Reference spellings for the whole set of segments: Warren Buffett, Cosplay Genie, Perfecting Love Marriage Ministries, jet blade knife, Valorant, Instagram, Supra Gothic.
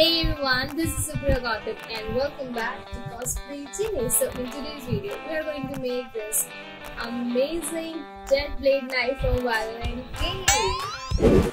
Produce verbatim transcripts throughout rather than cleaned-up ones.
Hey everyone, this is Supra Gothic and welcome back to Cosplay Genie. So in today's video, we are going to make this amazing jet blade knife from Valorant game.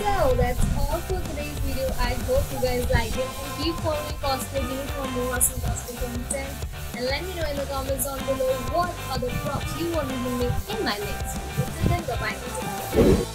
So that's all for today's video. I hope you guys liked it, and keep following Cosplay Genie for more awesome cosplay content, and let me know in the comments down below what other props you want me to make in my next video. Till then, bye bye.